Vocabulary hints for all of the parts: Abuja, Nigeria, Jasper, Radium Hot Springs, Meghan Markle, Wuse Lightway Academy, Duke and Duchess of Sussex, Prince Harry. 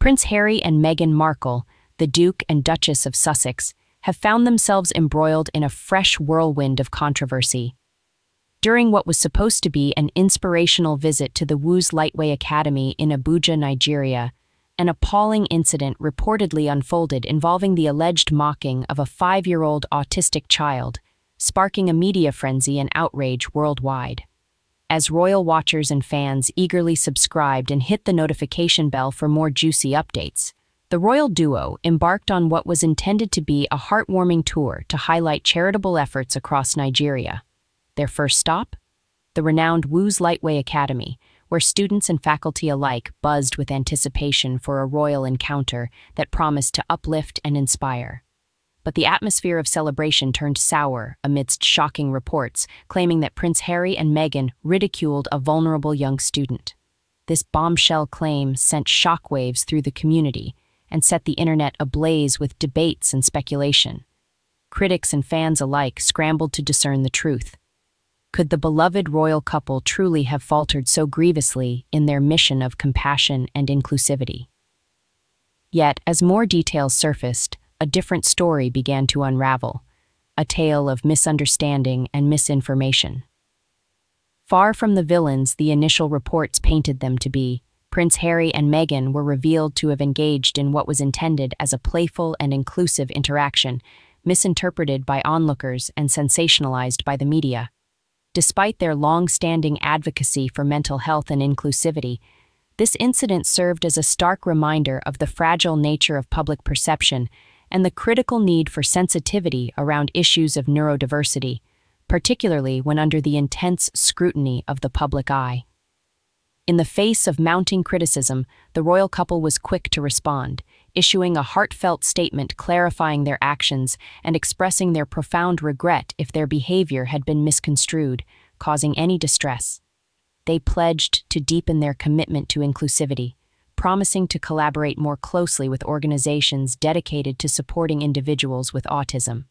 Prince Harry and Meghan Markle, the Duke and Duchess of Sussex, have found themselves embroiled in a fresh whirlwind of controversy. During what was supposed to be an inspirational visit to the Wuse Lightway Academy in Abuja, Nigeria, an appalling incident reportedly unfolded involving the alleged mocking of a 5-year-old autistic child, sparking a media frenzy and outrage worldwide. As royal watchers and fans eagerly subscribed and hit the notification bell for more juicy updates, the royal duo embarked on what was intended to be a heartwarming tour to highlight charitable efforts across Nigeria. Their first stop? The renowned Wuse Lightway Academy, where students and faculty alike buzzed with anticipation for a royal encounter that promised to uplift and inspire. But the atmosphere of celebration turned sour amidst shocking reports claiming that Prince Harry and Meghan ridiculed a vulnerable young student. This bombshell claim sent shockwaves through the community and set the internet ablaze with debates and speculation. Critics and fans alike scrambled to discern the truth. Could the beloved royal couple truly have faltered so grievously in their mission of compassion and inclusivity? Yet, as more details surfaced, a different story began to unravel, a tale of misunderstanding and misinformation. Far from the villains the initial reports painted them to be, Prince Harry and Meghan were revealed to have engaged in what was intended as a playful and inclusive interaction, misinterpreted by onlookers and sensationalized by the media. Despite their long-standing advocacy for mental health and inclusivity, this incident served as a stark reminder of the fragile nature of public perception and the critical need for sensitivity around issues of neurodiversity, particularly when under the intense scrutiny of the public eye. In the face of mounting criticism, the royal couple was quick to respond, issuing a heartfelt statement clarifying their actions and expressing their profound regret if their behavior had been misconstrued, causing any distress. They pledged to deepen their commitment to inclusivity, promising to collaborate more closely with organizations dedicated to supporting individuals with autism.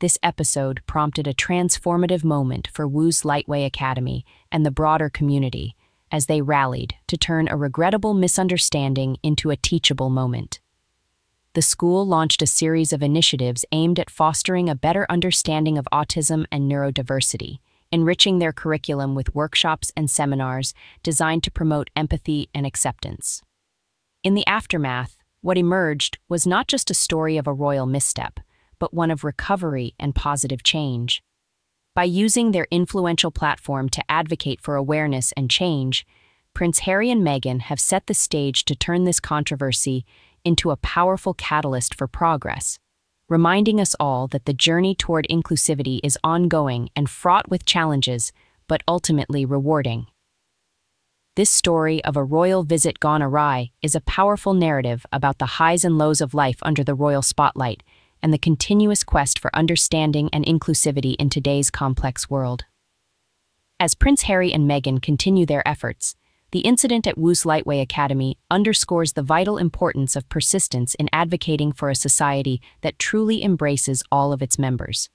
This episode prompted a transformative moment for Wuse Lightway Academy and the broader community, as they rallied to turn a regrettable misunderstanding into a teachable moment. The school launched a series of initiatives aimed at fostering a better understanding of autism and neurodiversity, enriching their curriculum with workshops and seminars designed to promote empathy and acceptance. In the aftermath, what emerged was not just a story of a royal misstep, but one of recovery and positive change. By using their influential platform to advocate for awareness and change, Prince Harry and Meghan have set the stage to turn this controversy into a powerful catalyst for progress, reminding us all that the journey toward inclusivity is ongoing and fraught with challenges, but ultimately rewarding. This story of a royal visit gone awry is a powerful narrative about the highs and lows of life under the royal spotlight, and the continuous quest for understanding and inclusivity in today's complex world. As Prince Harry and Meghan continue their efforts, the incident at Wuse Lightway Academy underscores the vital importance of persistence in advocating for a society that truly embraces all of its members.